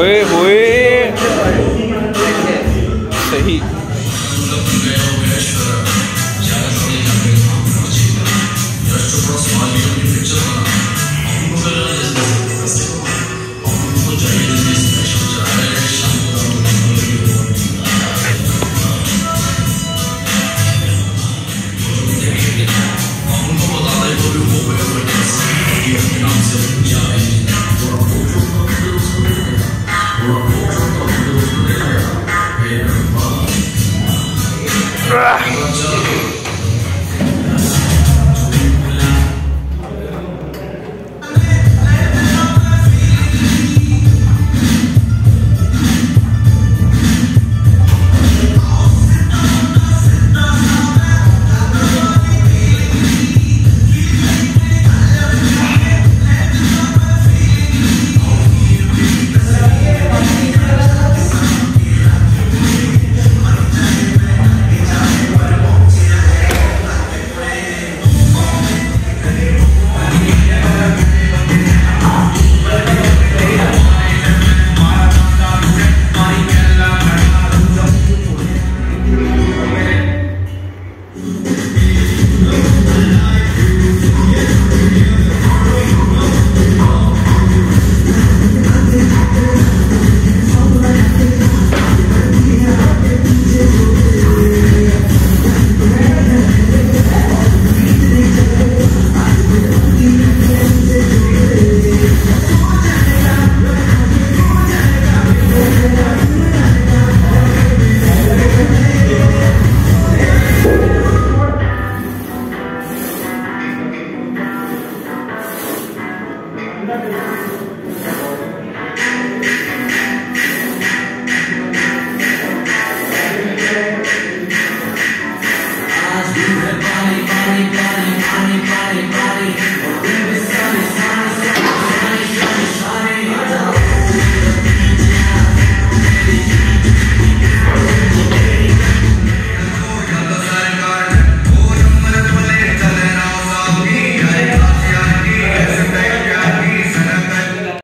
Uy, uy.